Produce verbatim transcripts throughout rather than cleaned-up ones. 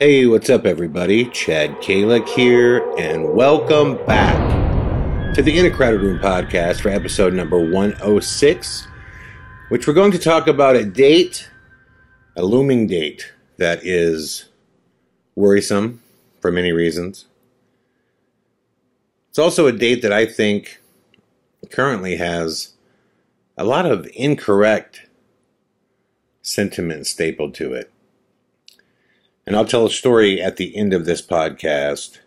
Hey, what's up everybody? Chad Calek here, and welcome back to the In a Crowded Room podcast for episode number one oh six, which we're going to talk about a date, a looming date that is worrisome for many reasons. It's also a date that I think currently has a lot of incorrect sentiment stapled to it. And I'll tell a story at the end of this podcast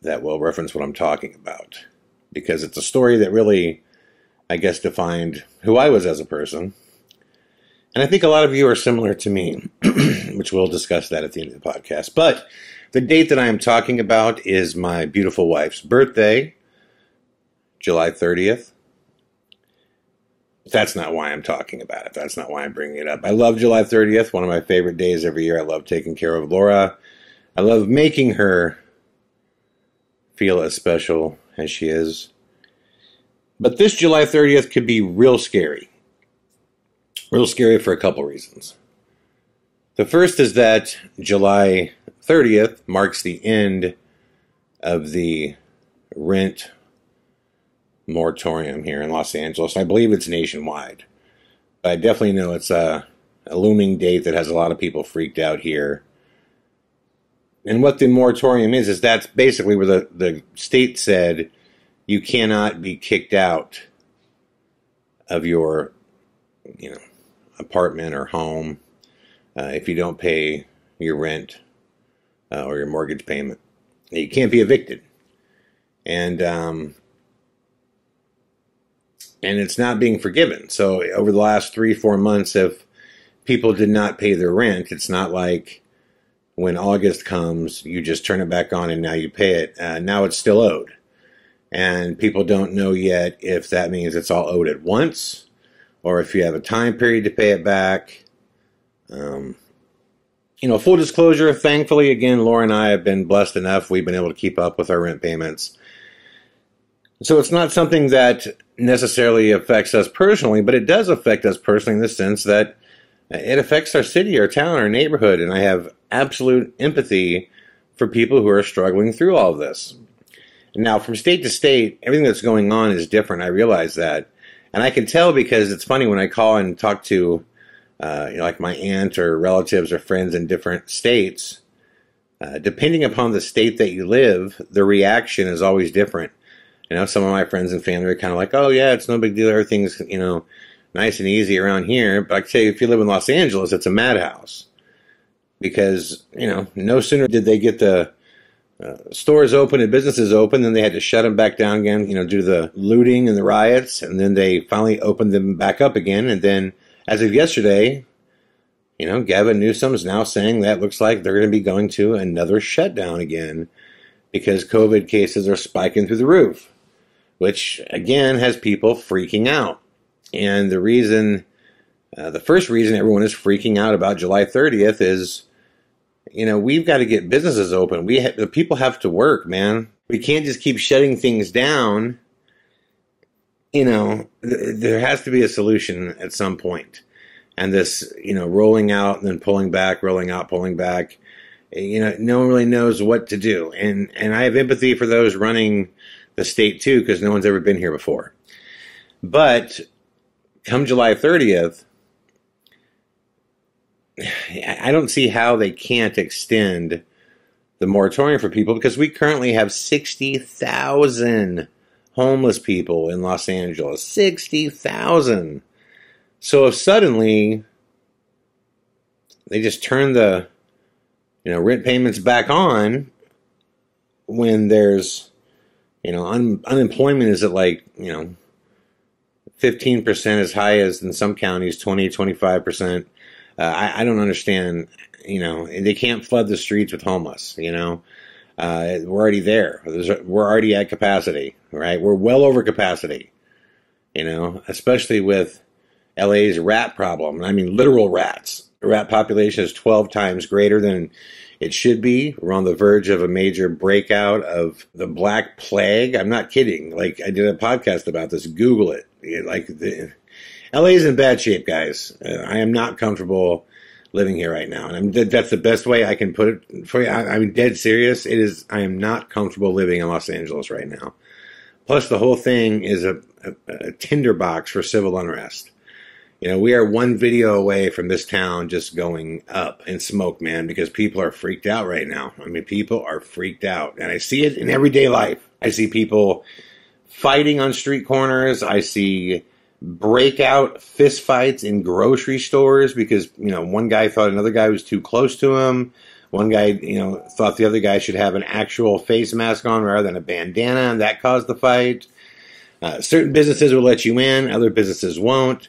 that will reference what I'm talking about, because it's a story that really, I guess, defined who I was as a person. And I think a lot of you are similar to me, which we'll discuss that at the end of the podcast. But the date that I am talking about is my beautiful wife's birthday, July thirtieth. That's not why I'm talking about it. That's not why I'm bringing it up. I love July thirtieth, one of my favorite days every year. I love taking care of Laura. I love making her feel as special as she is. But this July thirtieth could be real scary. Real scary for a couple reasons. The first is that July thirtieth marks the end of the rent moratorium here in Los Angeles. I believe it's nationwide, but I definitely know it's a, a looming date that has a lot of people freaked out here. And what the moratorium is, is that's basically where the, the state said you cannot be kicked out of your, you know, apartment or home uh, if you don't pay your rent uh, or your mortgage payment. You can't be evicted. And, um, And it's not being forgiven. So over the last three, four months, if people did not pay their rent, it's not like when August comes, you just turn it back on and now you pay it. Uh, now it's still owed. And people don't know yet if that means it's all owed at once or if you have a time period to pay it back. Um, you know, full disclosure, thankfully, again, Laura and I have been blessed enough. We've been able to keep up with our rent payments. So it's not something that necessarily affects us personally, but it does affect us personally in the sense that it affects our city, our town, our neighborhood, and I have absolute empathy for people who are struggling through all of this. Now, from state to state, everything that's going on is different. I realize that, and I can tell because it's funny when I call and talk to uh, you know, like my aunt or relatives or friends in different states, uh, depending upon the state that you live, the reaction is always different. You know, some of my friends and family are kind of like, oh, yeah, it's no big deal. Everything's, you know, nice and easy around here. But I can tell you, if you live in Los Angeles, it's a madhouse. Because, you know, no sooner did they get the uh, stores open and businesses open, then they had to shut them back down again, you know, due to the looting and the riots. And then they finally opened them back up again. And then, as of yesterday, you know, Gavin Newsom is now saying that looks like they're going to be going to another shutdown again because COVID cases are spiking through the roof, which, again, has people freaking out. And the reason, uh, the first reason everyone is freaking out about July thirtieth is, you know, we've got to get businesses open. We ha- the people have to work, man. We can't just keep shutting things down. You know, th- there has to be a solution at some point. And this, you know, rolling out and then pulling back, rolling out, pulling back, you know, no one really knows what to do. And, and I have empathy for those running the state too, because no one's ever been here before. But come July thirtieth, I don't see how they can't extend the moratorium for people, because we currently have sixty thousand homeless people in Los Angeles. sixty thousand. So if suddenly they just turn the, you know, rent payments back on when there's, you know, un- unemployment is at like, you know, fifteen percent, as high as in some counties, twenty, twenty-five percent. Uh, I, I don't understand, you know, they can't flood the streets with homeless, you know. Uh, we're already there. There's, we're already at capacity, right? We're well over capacity, you know, especially with L A's rat problem. I mean, literal rats. The rat population is twelve times greater than it should be. We're on the verge of a major breakout of the Black Plague. I'm not kidding. Like, I did a podcast about this. Google it. Like, the, L A is in bad shape, guys. I am not comfortable living here right now. And I'm, that, that's the best way I can put it for you. I, I'm dead serious. It is. I am not comfortable living in Los Angeles right now. Plus, the whole thing is a, a, a tinderbox for civil unrest. You know, we are one video away from this town just going up in smoke, man, because people are freaked out right now. I mean, people are freaked out. And I see it in everyday life. I see people fighting on street corners. I see breakout fist fights in grocery stores because, you know, one guy thought another guy was too close to him. One guy, you know, thought the other guy should have an actual face mask on rather than a bandana, and that caused the fight. Uh, certain businesses will let you in. Other businesses won't.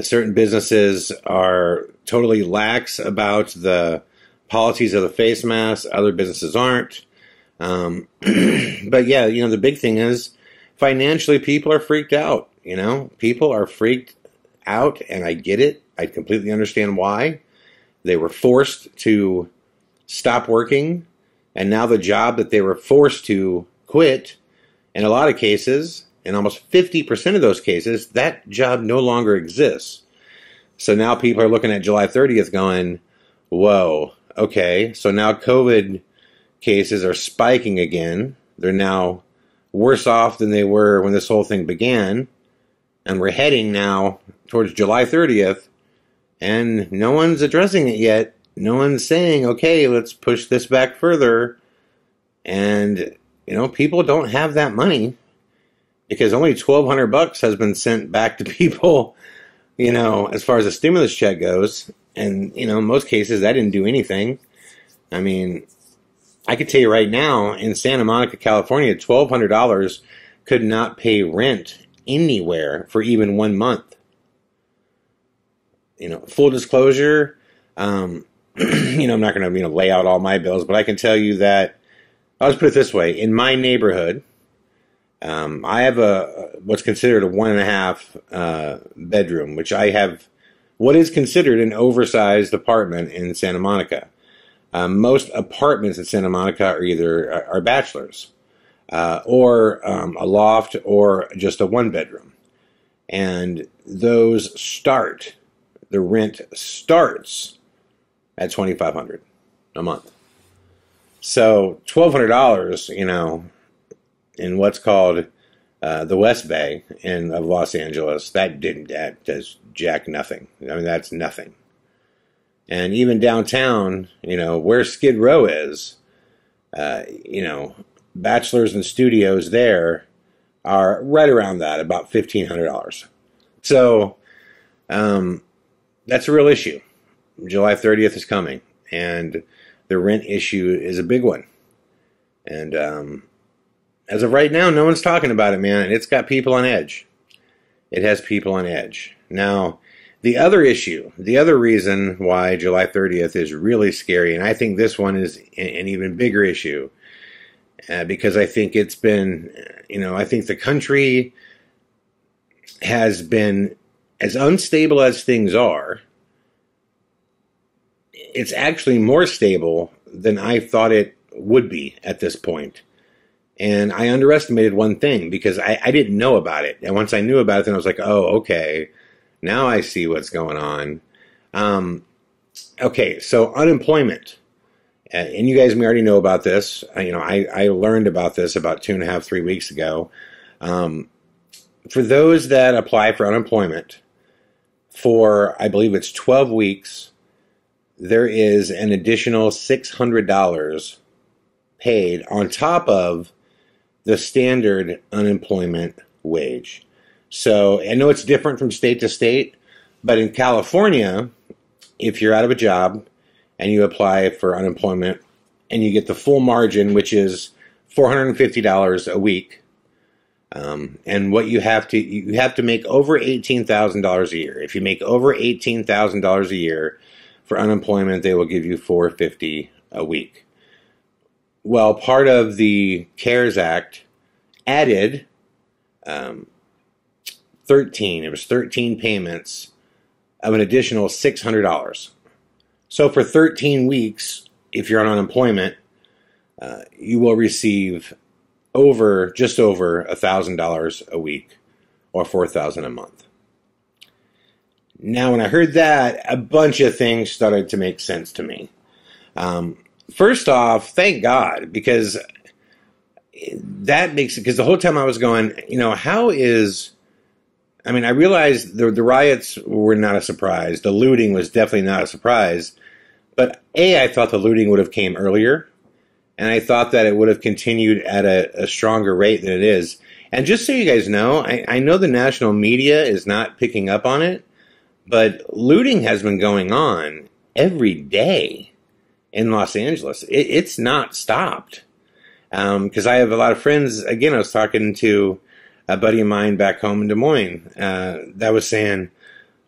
Certain businesses are totally lax about the policies of the face mask. Other businesses aren't. Um, but, yeah, you know, the big thing is financially people are freaked out. You know, people are freaked out, and I get it. I completely understand why. They were forced to stop working, and now the job that they were forced to quit, in a lot of cases, in almost fifty percent of those cases, that job no longer exists. So now people are looking at July thirtieth going, whoa, okay. So now COVID cases are spiking again. They're now worse off than they were when this whole thing began. And we're heading now towards July thirtieth. And no one's addressing it yet. No one's saying, okay, let's push this back further. And, you know, people don't have that money, because only twelve hundred bucks has been sent back to people, you know, as far as a stimulus check goes. And, you know, in most cases, that didn't do anything. I mean, I could tell you right now, in Santa Monica, California, twelve hundred dollars could not pay rent anywhere for even one month. You know, full disclosure, um, you know, I'm not going to, you know, lay out all my bills, but I can tell you that, I'll just put it this way, in my neighborhood, Um, I have a what's considered a one and a half uh, bedroom, which I have what is considered an oversized apartment in Santa Monica. Um, most apartments in Santa Monica are either are, are bachelors uh, or um, a loft or just a one bedroom. And those start, the rent starts at twenty-five hundred dollars a month. So twelve hundred dollars, you know, in what's called uh, the West Bay in of Los Angeles, that didn't that does jack nothing. I mean, that's nothing. And even downtown, you know, where Skid Row is, uh, you know, bachelors and studios there are right around that, about fifteen hundred dollars. So um, that's a real issue. July thirtieth is coming, and the rent issue is a big one. And um, as of right now, no one's talking about it, man. And it's got people on edge. It has people on edge. Now, the other issue, the other reason why July thirtieth is really scary, and I think this one is an even bigger issue, uh, because I think it's been, you know, I think the country has been, as unstable as things are, it's actually more stable than I thought it would be at this point. And I underestimated one thing because I, I didn't know about it. And once I knew about it, then I was like, oh, okay, now I see what's going on. Um, okay, so unemployment. And you guys may already know about this. You know, I, I learned about this about two and a half, three weeks ago. Um, for those that apply for unemployment for, I believe it's twelve weeks, there is an additional six hundred dollars paid on top of the standard unemployment wage. So I know it's different from state to state, but in California, if you're out of a job and you apply for unemployment and you get the full margin, which is four hundred fifty dollars a week, um, and what you have to, you have to make over eighteen thousand dollars a year. If you make over eighteen thousand dollars a year for unemployment, they will give you four hundred fifty dollars a week. Well, part of the CARES Act added um, thirteen. It was thirteen payments of an additional six hundred dollars. So for thirteen weeks, if you're on unemployment, uh, you will receive over just over one thousand dollars a week or four thousand dollars a month. Now, when I heard that, a bunch of things started to make sense to me. Um, first off, thank God, because that makes it, because the whole time I was going, you know, how is, I mean, I realized the, the riots were not a surprise. The looting was definitely not a surprise. But A, I thought the looting would have came earlier, and I thought that it would have continued at a, a stronger rate than it is. And just so you guys know, I, I know the national media is not picking up on it, but looting has been going on every day in Los Angeles. It, it's not stopped. Because um, I have a lot of friends. Again, I was talking to a buddy of mine back home in Des Moines uh, that was saying,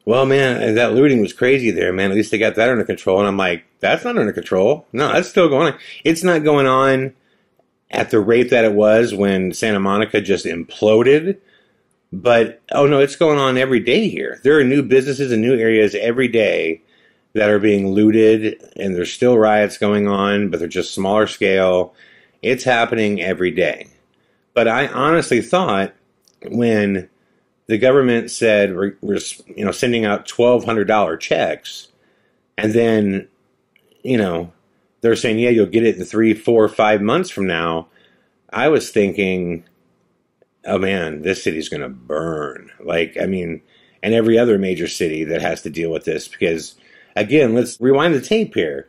well, man, that looting was crazy there, man. At least they got that under control. And I'm like, that's not under control. No, that's still going on. It's not going on at the rate that it was when Santa Monica just imploded. But, oh, no, it's going on every day here. There are new businesses and new areas every day that are being looted, and there's still riots going on, but they're just smaller scale. It's happening every day. But I honestly thought when the government said we're, we're you know, sending out twelve hundred dollar checks, and then, you know, they're saying, yeah, you'll get it in three, four, five months from now, I was thinking, oh, man, this city's going to burn. Like, I mean, and every other major city that has to deal with this. Because, again, let's rewind the tape here.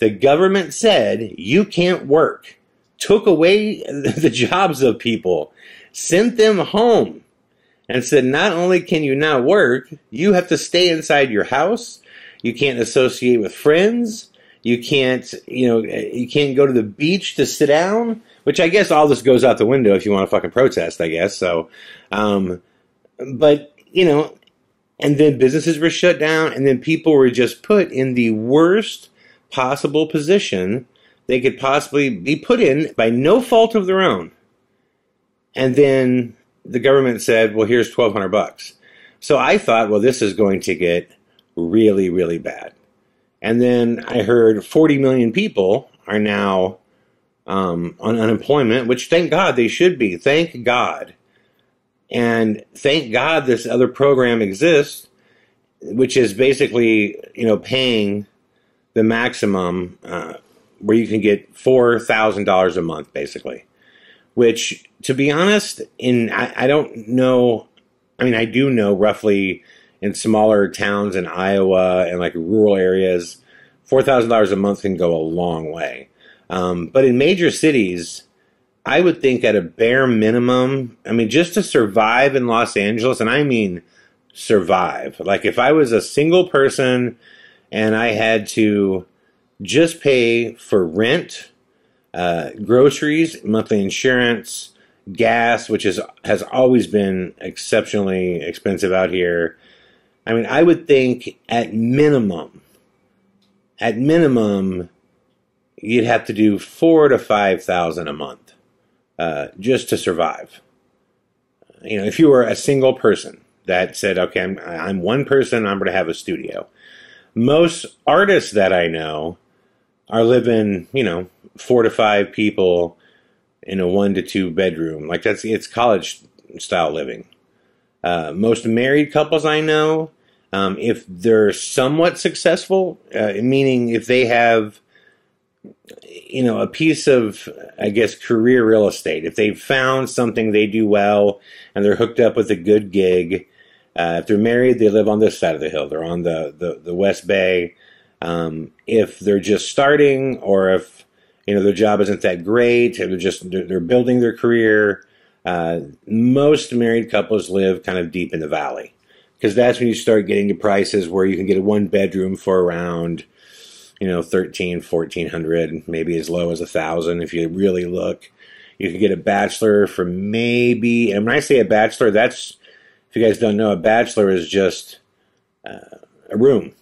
The government said, you can't work. Took away the jobs of people. Sent them home. And said, not only can you not work, you have to stay inside your house. You can't associate with friends. You can't, you know, you can't go to the beach to sit down, which I guess all this goes out the window if you want to fucking protest, I guess. So, um, but, you know, and then businesses were shut down, and then people were just put in the worst possible position they could possibly be put in by no fault of their own. And then the government said, well, here's twelve hundred bucks. So I thought, well, this is going to get really, really bad. And then I heard forty million people are now um, on unemployment, which thank God they should be. Thank God. And thank God this other program exists, which is basically, you know, paying the maximum uh, where you can get four thousand dollars a month, basically. Which, to be honest, in I, I don't know, I mean, I do know roughly in smaller towns in Iowa and like rural areas, four thousand dollars a month can go a long way. Um, but in major cities, I would think at a bare minimum, I mean, just to survive in Los Angeles, and I mean survive. Like if I was a single person and I had to just pay for rent, uh, groceries, monthly insurance, gas, which is has always been exceptionally expensive out here, I mean, I would think at minimum, at minimum, you'd have to do four to five thousand a month uh, just to survive. You know, if you were a single person that said, "Okay, I'm, I'm one person, I'm going to have a studio." Most artists that I know are living, you know, four to five people in a one to two bedroom. Like that's it's college style living. Uh, most married couples I know, um, if they're somewhat successful, uh, meaning if they have, you know, a piece of, I guess, career real estate, if they've found something they do well and they're hooked up with a good gig, uh, if they're married, they live on this side of the hill. They're on the, the, the West Bay. Um, if they're just starting or if, you know, their job isn't that great, they're just, they're, they're building their career. Uh, most married couples live kind of deep in the valley because that's when you start getting to prices where you can get a one bedroom for around, you know, thirteen, fourteen hundred, maybe as low as a thousand. If you really look, you can get a bachelor for maybe, and when I say a bachelor, that's, if you guys don't know, a bachelor is just uh, a room,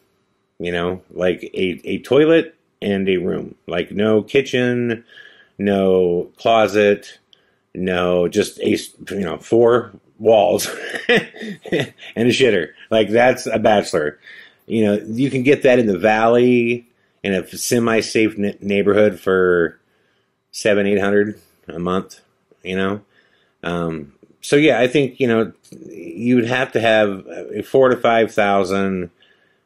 you know, like a, a toilet and a room, like no kitchen, no closet. No, just a, you know, four walls and a shitter. Like that's a bachelor. You know, you can get that in the valley in a semi-safe neighborhood for seven, eight hundred a month. You know, um, so yeah, I think, you know, you'd have to have four to five thousand,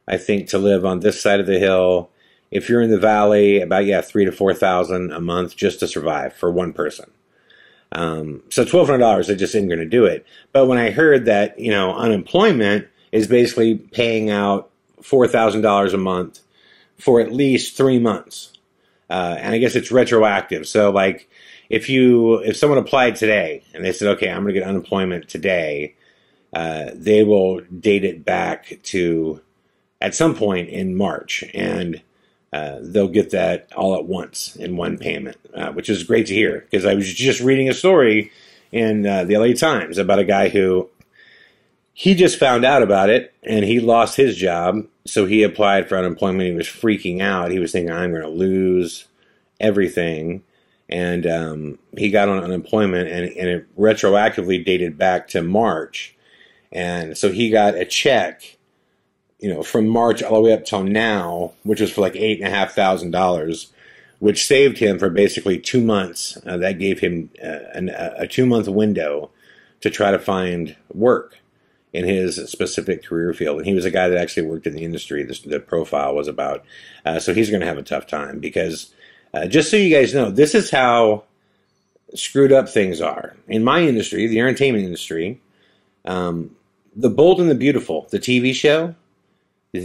I think, to live on this side of the hill. If you're in the valley, about yeah, three to four thousand a month just to survive for one person. Um, so twelve hundred dollars, I just isn't going to do it. But when I heard that, you know, unemployment is basically paying out four thousand dollars a month for at least three months, uh, and I guess it's retroactive. So like, if you if someone applied today and they said, okay, I'm going to get unemployment today, uh, they will date it back to at some point in March, and Uh, they'll get that all at once in one payment, uh, which is great to hear, because I was just reading a story in uh, the L A Times about a guy who, he just found out about it and he lost his job. So he applied for unemployment. He was freaking out. He was thinking, I'm going to lose everything. And um, he got on unemployment, and, and it retroactively dated back to March. And so he got a check, you know, from March all the way up till now, which was for like eight and a half thousand dollars, which saved him for basically two months. Uh, that gave him uh, an, a two-month window to try to find work in his specific career field. And he was a guy that actually worked in the industry. This, the profile was about. Uh, so he's going to have a tough time, because uh, just so you guys know, this is how screwed up things are in my industry, the entertainment industry. Um, The Bold and the Beautiful, the T V show,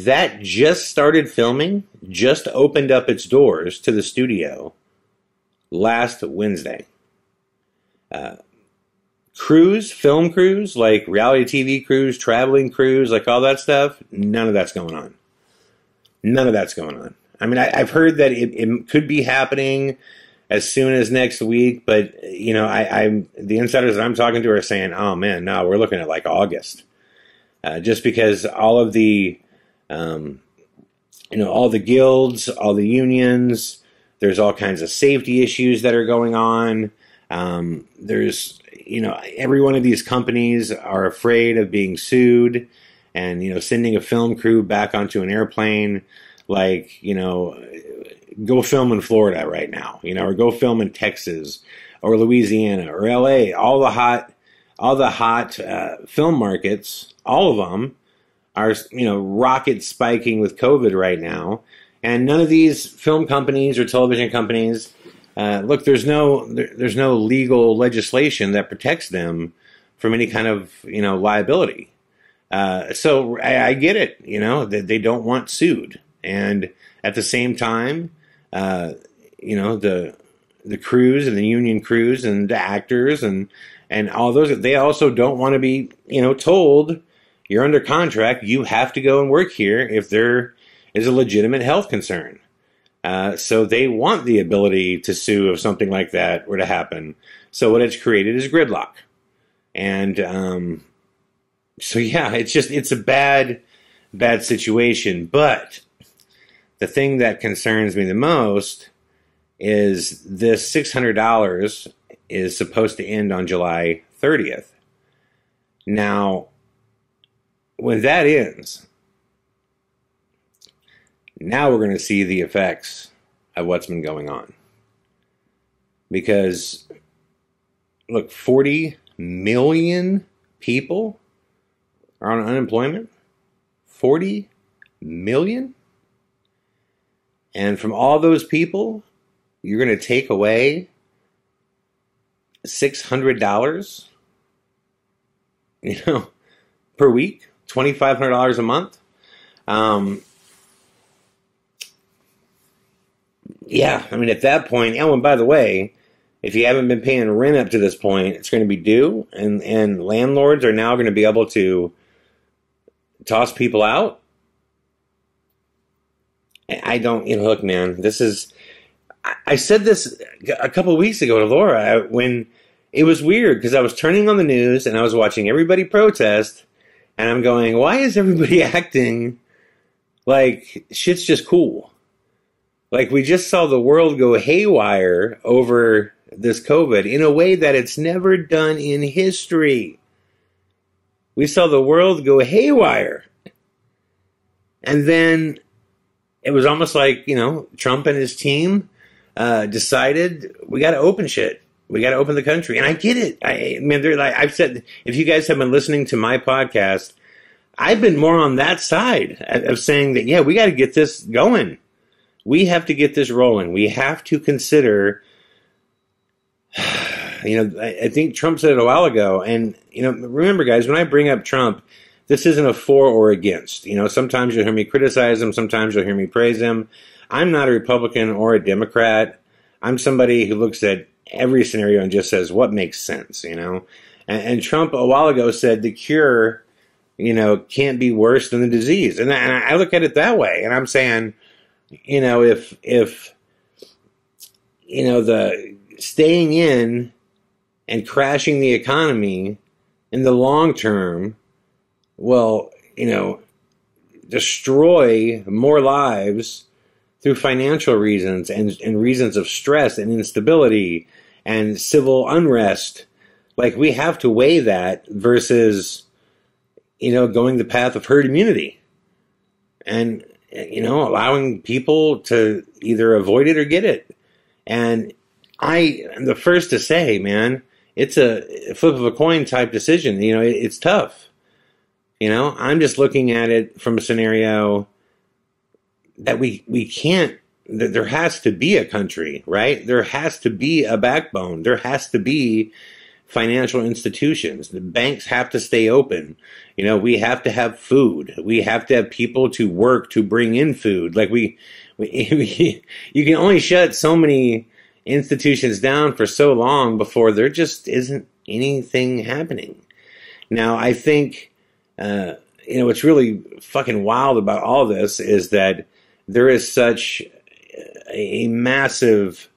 that just started filming, just opened up its doors to the studio last Wednesday. Uh, crews, film crews, like reality T V crews, traveling crews, like all that stuff, none of that's going on. None of that's going on. I mean, I, I've heard that it, it could be happening as soon as next week, but, you know, I, I'm the insiders that I'm talking to are saying, oh, man, no, we're looking at like August. Uh, just because all of the Um, you know, all the guilds, all the unions, there's all kinds of safety issues that are going on. Um, there's, you know, every one of these companies are afraid of being sued, and, you know, sending a film crew back onto an airplane, like, you know, go film in Florida right now, you know, or go film in Texas or Louisiana or L A, all the hot, all the hot uh, film markets, all of them are, you know, rocket spiking with COVID right now. And none of these film companies or television companies, uh, look, there's no, there, there's no legal legislation that protects them from any kind of, you know, liability. Uh, so I, I get it, you know, that they don't want sued. And at the same time, uh, you know, the, the crews and the union crews and the actors and, and all those, they also don't want to be, you know, told, you're under contract, you have to go and work here if there is a legitimate health concern. Uh, so they want the ability to sue if something like that were to happen. So what it's created is gridlock. And um, so, yeah, it's just, it's a bad, bad situation. But the thing that concerns me the most is this six hundred dollars is supposed to end on July thirtieth. Now, when that ends, now we're going to see the effects of what's been going on. Because, look, forty million people are on unemployment. forty million? And from all those people, you're going to take away six hundred dollars, you know, per week. twenty-five hundred dollars a month. Um, yeah, I mean, at that point, oh, and by the way, if you haven't been paying rent up to this point, it's going to be due, and, and landlords are now going to be able to toss people out. I don't, you know, look, man, this is, I said this a couple of weeks ago to Laura, when it was weird, because I was turning on the news, and I was watching everybody protest, and I'm going, why is everybody acting like shit's just cool? Like, we just saw the world go haywire over this COVID in a way that it's never done in history. We saw the world go haywire. And then it was almost like, you know, Trump and his team uh, decided we got to open shit. We got to open the country. And I get it. I, I mean, they're like, I've said, if you guys have been listening to my podcast, I've been more on that side of saying that, yeah, we got to get this going. We have to get this rolling. We have to consider, you know, I, I think Trump said it a while ago. And, you know, remember, guys, when I bring up Trump, this isn't a for or against. You know, sometimes you'll hear me criticize him. Sometimes you'll hear me praise him. I'm not a Republican or a Democrat. I'm somebody who looks at every scenario and just says, what makes sense, you know? And, and Trump a while ago said the cure, you know, can't be worse than the disease. And I, and I look at it that way. And I'm saying, you know, if, if, you know, the staying in and crashing the economy in the long term will, you know, destroy more lives through financial reasons and, and reasons of stress and instability and civil unrest, like, we have to weigh that versus, you know, going the path of herd immunity and, you know, allowing people to either avoid it or get it. And I am the first to say, man, it's a flip of a coin type decision. You know, it, it's tough. You know, I'm just looking at it from a scenario that we, we can't, that there has to be a country, right? There has to be a backbone. There has to be financial institutions. The banks have to stay open. You know, we have to have food. We have to have people to work to bring in food. Like we, we, we you can only shut so many institutions down for so long before there just isn't anything happening. Now, I think, uh, you know, what's really fucking wild about all this is that there is such a massive,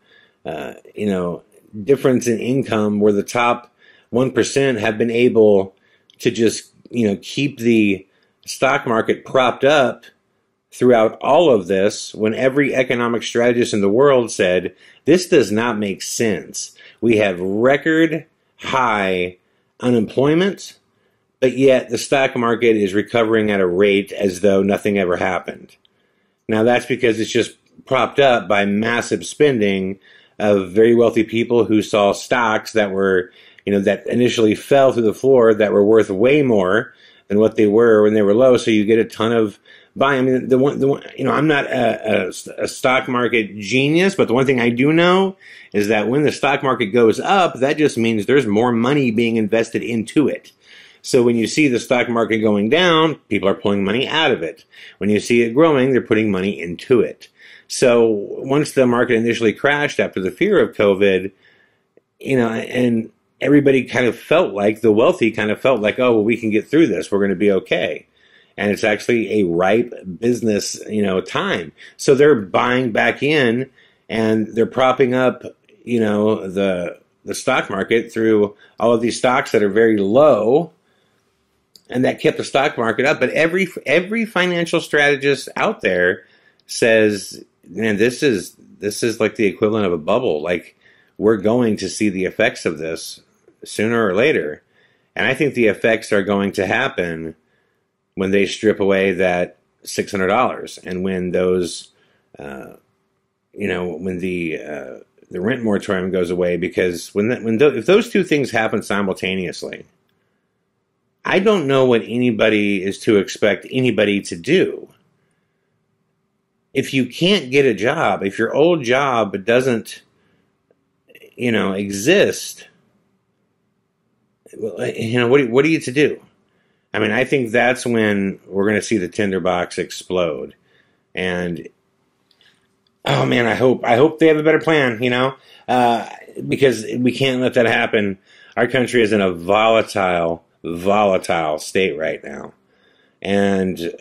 uh, you know, difference in income where the top one percent have been able to just, you know, keep the stock market propped up throughout all of this, when every economic strategist in the world said, this does not make sense. We have record high unemployment, but yet the stock market is recovering at a rate as though nothing ever happened. Now, that's because it's just propped up by massive spending of very wealthy people who saw stocks that were, you know, that initially fell through the floor that were worth way more than what they were when they were low. So you get a ton of buying. I mean, the one, the one you know, I'm not a, a, a stock market genius, but the one thing I do know is that when the stock market goes up, that just means there's more money being invested into it. So when you see the stock market going down, people are pulling money out of it. When you see it growing, they're putting money into it. So once the market initially crashed after the fear of COVID, you know, and everybody kind of felt like, the wealthy kind of felt like, oh, well, we can get through this. We're going to be okay. And it's actually a ripe business, you know, time. So they're buying back in and they're propping up, you know, the, the stock market through all of these stocks that are very low. And that kept the stock market up. But every every financial strategist out there says, man, this is this is like the equivalent of a bubble. Like, we're going to see the effects of this sooner or later. And I think the effects are going to happen when they strip away that six hundred dollars, and when those, uh, you know, when the uh, the rent moratorium goes away. Because when that, when th if those two things happen simultaneously, I don't know what anybody is to expect anybody to do. If you can't get a job, if your old job doesn't, you know, exist, you know, what, what are you to do? I mean, I think that's when we're going to see the tinderbox explode. And, oh man, I hope, I hope they have a better plan, you know, uh, because we can't let that happen. Our country is in a volatile volatile state right now. And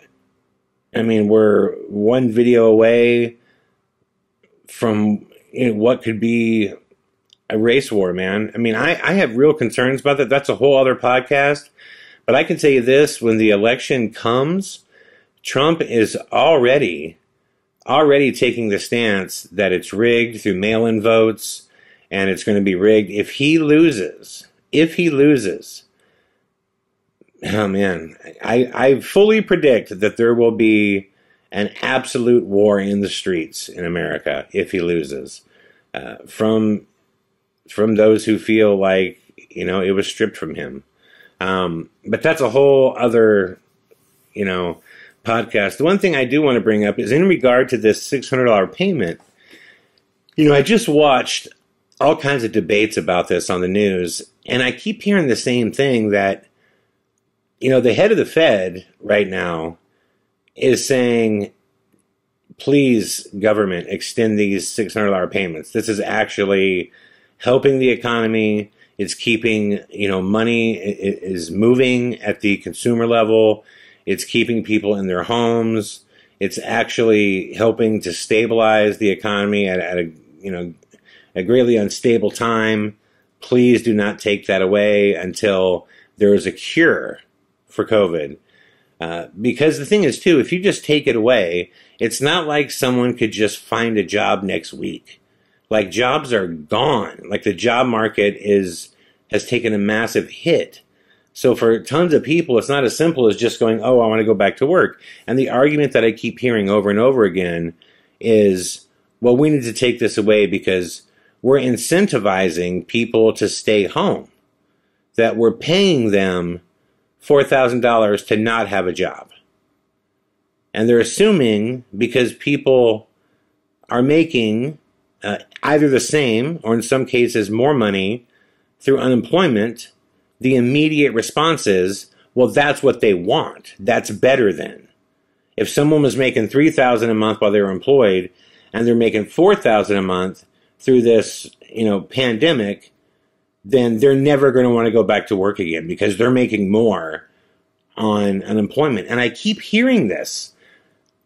I mean, we're one video away from, you know, what could be a race war, man. I mean, I, I have real concerns about that. That's a whole other podcast. But I can tell you this, when the election comes, Trump is already, already taking the stance that it's rigged through mail-in votes, and it's going to be rigged if he loses. If he loses, oh man, I, I fully predict that there will be an absolute war in the streets in America if he loses. Uh, from from those who feel like, you know, it was stripped from him. Um, but that's a whole other, you know, podcast. The one thing I do want to bring up is in regard to this six hundred dollar payment. You know, I just watched all kinds of debates about this on the news, and I keep hearing the same thing that, you know, the head of the Fed right now is saying, please, government, extend these six hundred dollar payments. This is actually helping the economy. It's keeping, you know, money is moving at the consumer level. It's keeping people in their homes. It's actually helping to stabilize the economy at, at a, you know, a greatly unstable time. Please do not take that away until there is a cure for COVID. Uh, because the thing is, too, if you just take it away, it's not like someone could just find a job next week. Like, jobs are gone. Like, the job market is has taken a massive hit. So for tons of people, it's not as simple as just going, oh, I want to go back to work. And the argument that I keep hearing over and over again is, well, we need to take this away because we're incentivizing people to stay home, that we're paying them four thousand dollars to not have a job. And they're assuming because people are making uh, either the same or in some cases more money through unemployment, the immediate response is, well, that's what they want. That's better than. If someone was making three thousand dollars a month while they were employed and they're making four thousand dollars a month through this, you know, pandemic, then they're never going to want to go back to work again because they're making more on unemployment. And I keep hearing this.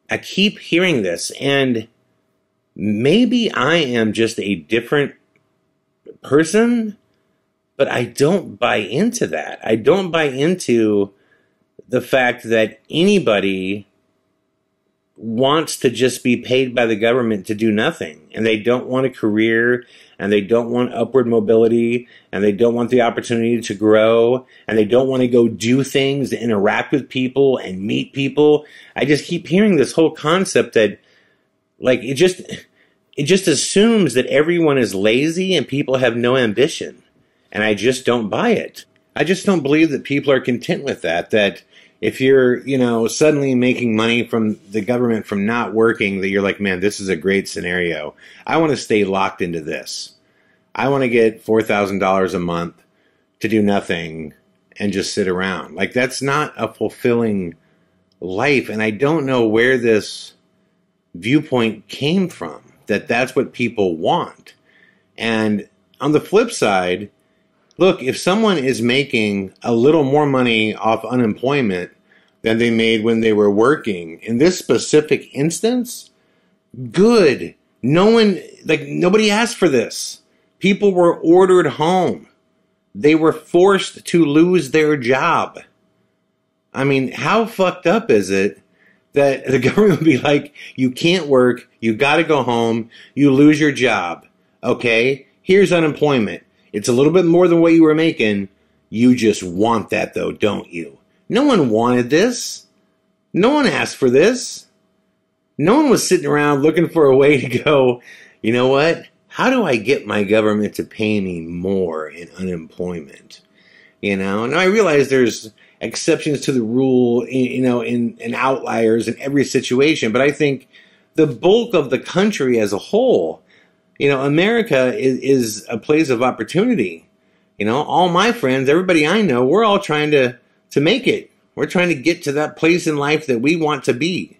I keep hearing this. And maybe I am just a different person, but I don't buy into that. I don't buy into the fact that anybody wants to just be paid by the government to do nothing. And they don't want a career, and they don't want upward mobility, and they don't want the opportunity to grow, and they don't want to go do things, and interact with people, and meet people. I just keep hearing this whole concept that, like, it just, it just assumes that everyone is lazy and people have no ambition. And I just don't buy it. I just don't believe that people are content with that, that if you're, you know, suddenly making money from the government from not working, that you're like, man, this is a great scenario. I want to stay locked into this. I want to get four thousand dollars a month to do nothing and just sit around. Like, that's not a fulfilling life. And I don't know where this viewpoint came from, that that's what people want. And on the flip side, look, if someone is making a little more money off unemployment than they made when they were working, in this specific instance, good. No one, like, nobody asked for this. People were ordered home. They were forced to lose their job. I mean, how fucked up is it that the government would be like, you can't work, you gotta go home, you lose your job, okay? Here's unemployment. It's a little bit more than what you were making. You just want that, though, don't you? No one wanted this. No one asked for this. No one was sitting around looking for a way to go, you know what? How do I get my government to pay me more in unemployment? You know, and I realize there's exceptions to the rule, you know, and, and outliers in every situation. But I think the bulk of the country as a whole, you know, America is, is a place of opportunity. You know, all my friends, everybody I know, we're all trying to, to make it. We're trying to get to that place in life that we want to be.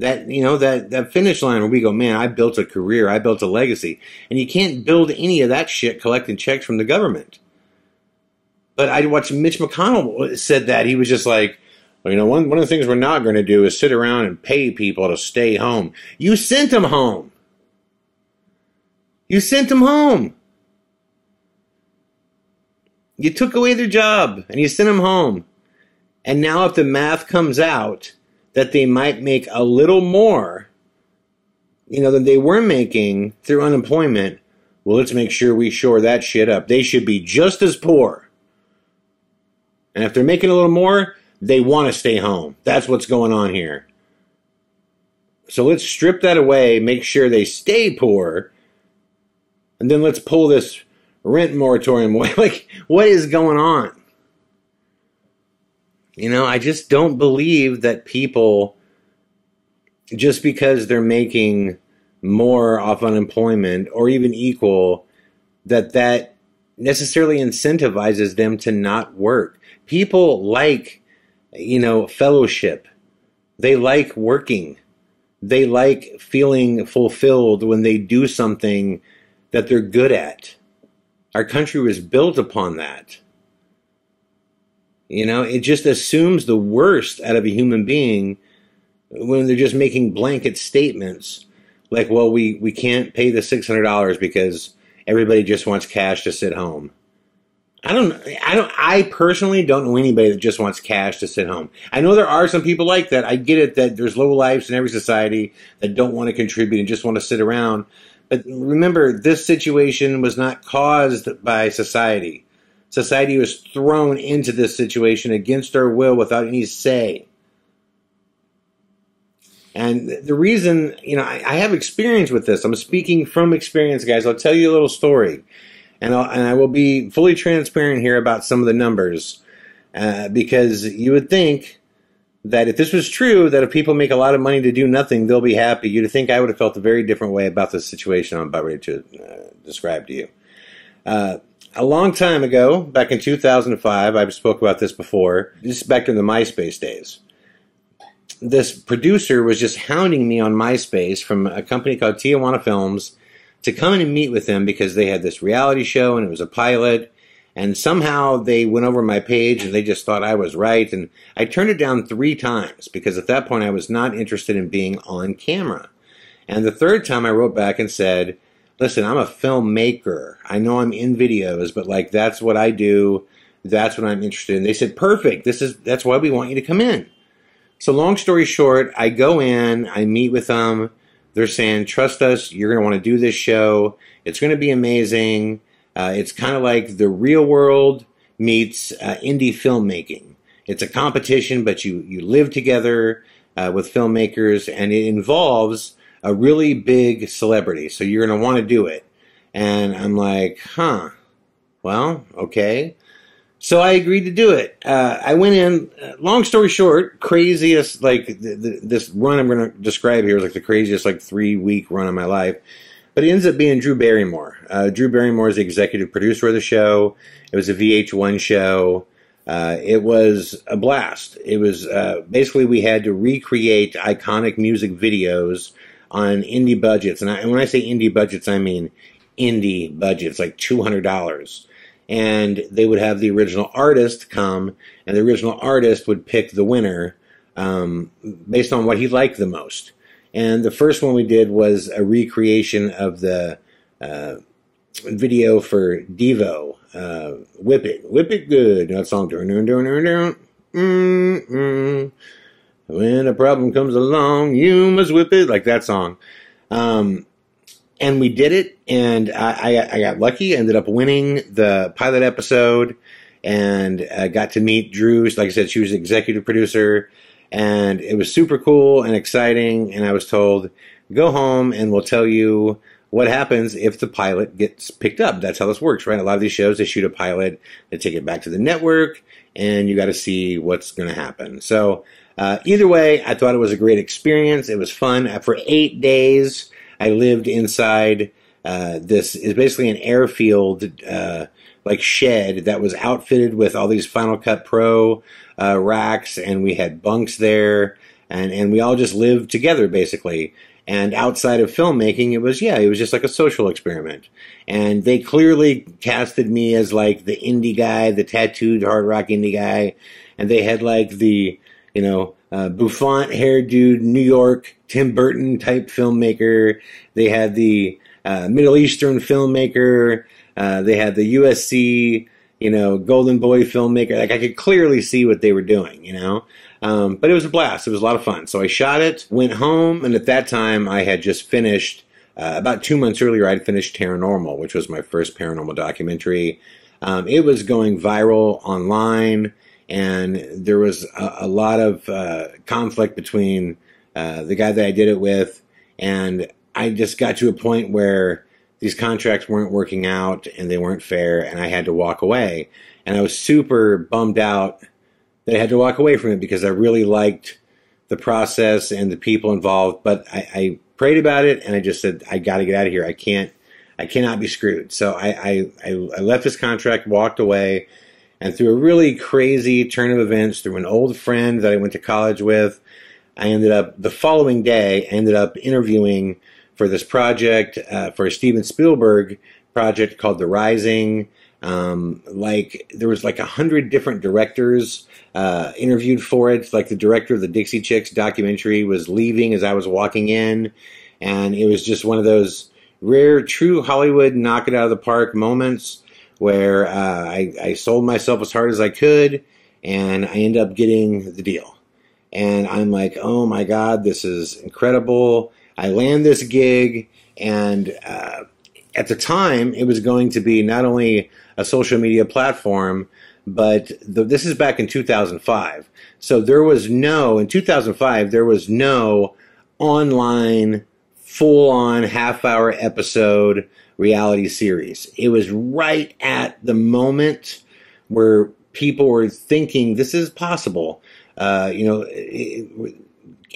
That, you know, that, that finish line where we go, man, I built a career. I built a legacy. And you can't build any of that shit collecting checks from the government. But I watched Mitch McConnell said that. He was just like, well, you know, one, one of the things we're not going to do is sit around and pay people to stay home. You sent them home. You sent them home. You took away their job and you sent them home. And now if the math comes out that they might make a little more, you know, than they were making through unemployment, well, let's make sure we shore that shit up. They should be just as poor. And if they're making a little more, they want to stay home. That's what's going on here. So let's strip that away, make sure they stay poor. And then let's pull this rent moratorium away. Like, what is going on? You know, I just don't believe that people, just because they're making more off unemployment or even equal, that that necessarily incentivizes them to not work. People like, you know, fellowship. They like working. They like feeling fulfilled when they do something that they're good at. Our country was built upon that. You know, it just assumes the worst out of a human being when they're just making blanket statements like, well, we, we can't pay the six hundred dollars because everybody just wants cash to sit home. I don't, I don't, I personally don't know anybody that just wants cash to sit home. I know there are some people like that. I get it that there's lowlifes in every society that don't want to contribute and just want to sit around. But remember, this situation was not caused by society. Society was thrown into this situation against our will without any say. And the reason, you know, I, I have experience with this. I'm speaking from experience, guys. I'll tell you a little story. And, I'll, and I will be fully transparent here about some of the numbers. Uh, because you would think that if this was true, that if people make a lot of money to do nothing, they'll be happy. You'd think I would have felt a very different way about the situation I'm about ready to uh, describe to you. Uh... A long time ago, back in two thousand five, I've spoke about this before, just back in the MySpace days. This producer was just hounding me on MySpace from a company called Tijuana Films to come in and meet with them because they had this reality show and it was a pilot. And somehow they went over my page and they just thought I was right. And I turned it down three times because at that point I was not interested in being on camera. And the third time I wrote back and said, listen, I'm a filmmaker. I know I'm in videos, but like that's what I do. That's what I'm interested in. They said, perfect. This is that's why we want you to come in. So long story short, I go in, I meet with them. They're saying, trust us, you're going to want to do this show. It's going to be amazing. Uh, it's kind of like the real world meets uh, indie filmmaking. It's a competition, but you, you live together uh, with filmmakers, and it involves a really big celebrity, so you're going to want to do it. And I'm like, huh, well, okay. So I agreed to do it. Uh, I went in, uh, long story short, craziest, like, th th this run I'm going to describe here is like the craziest, like, three-week run of my life. But it ends up being Drew Barrymore. Uh, Drew Barrymore is the executive producer of the show. It was a V H one show. Uh, it was a blast. It was, uh, basically we had to recreate iconic music videos on indie budgets, and, I, and when I say indie budgets, I mean indie budgets, like two hundred dollars. And they would have the original artist come, and the original artist would pick the winner um, based on what he liked the most. And the first one we did was a recreation of the uh, video for Devo, uh, Whip It, Whip It Good, that song, mm-mm. When a problem comes along, you must whip it, like that song. Um, and we did it, and I, I, I got lucky, ended up winning the pilot episode, and I got to meet Drew. Like I said, she was the executive producer, and it was super cool and exciting, and I was told, go home and we'll tell you what happens if the pilot gets picked up. That's how this works, right? A lot of these shows, they shoot a pilot, they take it back to the network, and you got to see what's going to happen. So Uh, either way, I thought it was a great experience. It was fun. For eight days, I lived inside uh, this is basically an airfield uh, like shed that was outfitted with all these Final Cut Pro uh, racks, and we had bunks there, and and we all just lived together basically. And outside of filmmaking, it was yeah, it was just like a social experiment. And they clearly casted me as like the indie guy, the tattooed hard rock indie guy, and they had like the you know, uh, bouffant hair dude, New York, Tim Burton type filmmaker. They had the uh, Middle Eastern filmmaker. Uh, they had the U S C, you know, Golden Boy filmmaker. Like I could clearly see what they were doing, you know. Um, but it was a blast. It was a lot of fun. So I shot it, went home, and at that time I had just finished, uh, about two months earlier, I had finished Terranormal, which was my first paranormal documentary. Um, it was going viral online. And there was a, a lot of uh, conflict between uh, the guy that I did it with, and I just got to a point where these contracts weren't working out and they weren't fair, and I had to walk away. And I was super bummed out that I had to walk away from it because I really liked the process and the people involved. But I, I prayed about it, and I just said, I got to get out of here. I can't, I cannot be screwed. So I, I, I left this contract, walked away, and through a really crazy turn of events, through an old friend that I went to college with, I ended up, the following day, ended up interviewing for this project, uh, for a Steven Spielberg project called The Rising. Um, like, there was like a hundred different directors uh, interviewed for it. Like, the director of the Dixie Chicks documentary was leaving as I was walking in, and it was just one of those rare, true Hollywood knock-it-out-of-the-park moments where uh, I, I sold myself as hard as I could, and I ended up getting the deal. And I'm like, oh my God, this is incredible. I land this gig, and uh, at the time, it was going to be not only a social media platform, but the, this is back in two thousand five. So there was no, in two thousand five, there was no online, full-on, half-hour episode reality series. It was right at the moment where people were thinking, this is possible. Uh, you know,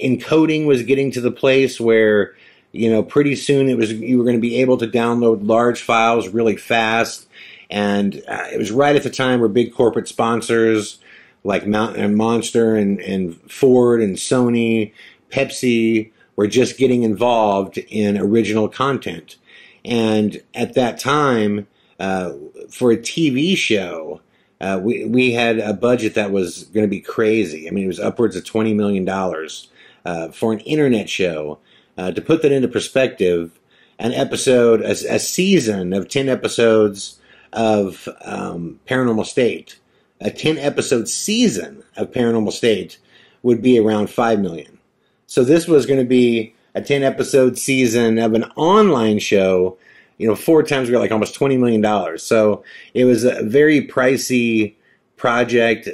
encoding was getting to the place where, you know, pretty soon it was, you were going to be able to download large files really fast. And uh, it was right at the time where big corporate sponsors like Mountain and Monster and, and Ford and Sony, Pepsi were just getting involved in original content. And at that time, uh, for a T V show, Uh, we, we had a budget that was going to be crazy. I mean, it was upwards of twenty million dollars uh, for an internet show. Uh, to put that into perspective, an episode, a, a season of ten episodes of um, Paranormal State, a ten-episode season of Paranormal State would be around five million dollars. So this was going to be a ten-episode season of an online show. You know, four times we got like almost twenty million dollars. So it was a very pricey project,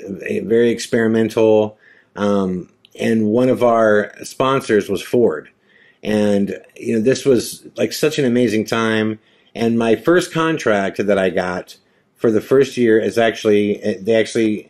very experimental. Um, and one of our sponsors was Ford. And, you know, this was like such an amazing time. And my first contract that I got for the first year is actually, they actually,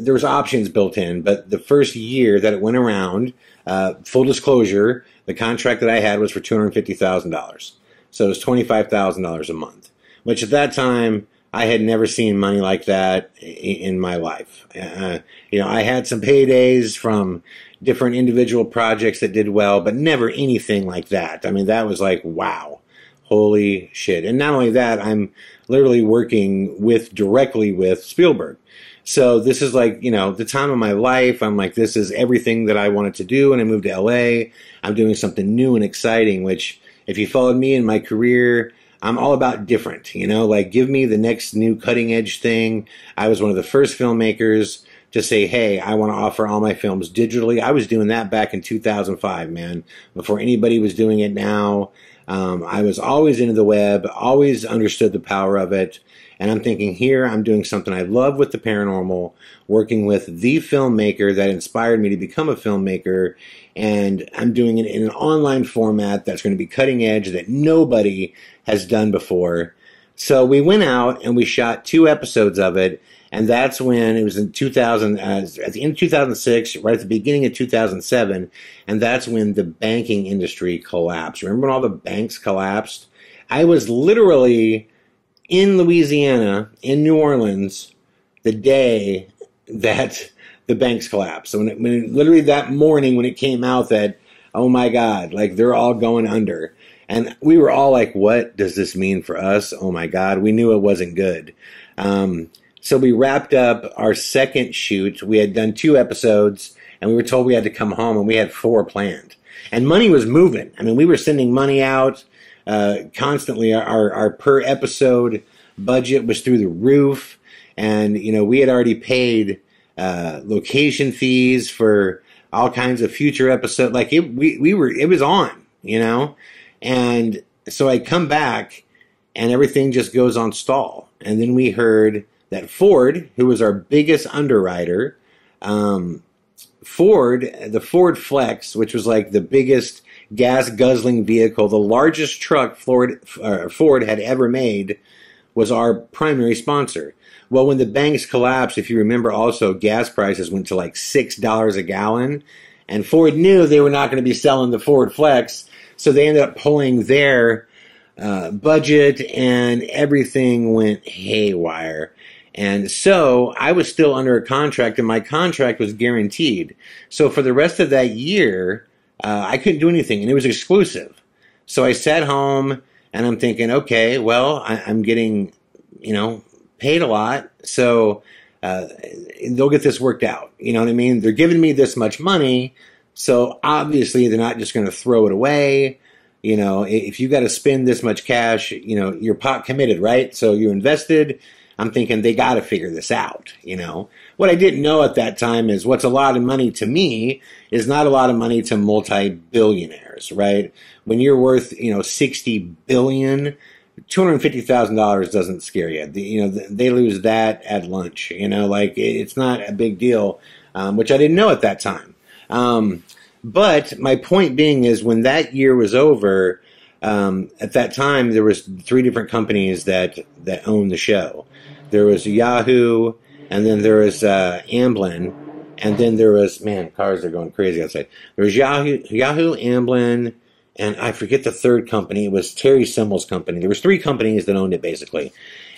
there was options built in. But the first year that it went around, uh, full disclosure, the contract that I had was for two hundred fifty thousand dollars. So it was twenty-five thousand dollars a month, which at that time, I had never seen money like that in my life. Uh, you know, I had some paydays from different individual projects that did well, but never anything like that. I mean, that was like, wow, holy shit. And not only that, I'm literally working with, directly with Spielberg. So this is like, you know, the time of my life. I'm like, this is everything that I wanted to do. And I moved to L A. I'm doing something new and exciting, which, if you followed me in my career, I'm all about different, you know, like, give me the next new cutting edge thing. I was one of the first filmmakers to say, hey, I want to offer all my films digitally. I was doing that back in two thousand five, man, before anybody was doing it now. Um, I was always into the web, always understood the power of it. And I'm thinking, here, I'm doing something I love with the paranormal, working with the filmmaker that inspired me to become a filmmaker. And I'm doing it in an online format that's going to be cutting edge that nobody has done before. So we went out and we shot two episodes of it. And that's when it was in two thousand, uh, at the end of two thousand six, right at the beginning of two thousand seven. And that's when the banking industry collapsed. Remember when all the banks collapsed? I was literally in Louisiana, in New Orleans, the day that the banks collapsed. So when it, when it, literally that morning when it came out that, oh my God, like, they're all going under. And we were all like, what does this mean for us? Oh my God, we knew it wasn't good. Um, so we wrapped up our second shoot. We had done two episodes and we were told we had to come home, and we had four planned. And money was moving. I mean, we were sending money out Uh, constantly. Our, our per episode budget was through the roof, and, you know, we had already paid uh, location fees for all kinds of future episodes. Like, it, we, we were, it was on, you know? And so I come back and everything just goes on stall. And then we heard that Ford, who was our biggest underwriter, um, Ford, the Ford Flex, which was like the biggest gas-guzzling vehicle, the largest truck Ford, uh, Ford had ever made, was our primary sponsor. Well, when the banks collapsed, if you remember also, gas prices went to like six dollars a gallon, and Ford knew they were not going to be selling the Ford Flex, so they ended up pulling their uh, budget, and everything went haywire. And so I was still under a contract, and my contract was guaranteed. So for the rest of that year, uh, I couldn't do anything, and it was exclusive. So I sat home, and I'm thinking, okay, well, I, I'm getting, you know, paid a lot, so uh, they'll get this worked out. You know what I mean? They're giving me this much money, so obviously they're not just going to throw it away. You know, if you got to spend this much cash, you know, you're pot committed, right? So you invested. I'm thinking they got to figure this out, you know. What I didn't know at that time is what's a lot of money to me is not a lot of money to multi-billionaires, right? When you're worth, you know, sixty billion dollars, two hundred fifty thousand dollars doesn't scare you. The, you know, they lose that at lunch, you know, like it's not a big deal, um, which I didn't know at that time. Um, but my point being is when that year was over, um, at that time, there was three different companies that, that owned the show. There was Yahoo, and then there was uh, Amblin, and then there was, man, cars are going crazy outside. There was Yahoo, Yahoo, Amblin, and I forget the third company. It was Terry Semel's company. There was three companies that owned it, basically.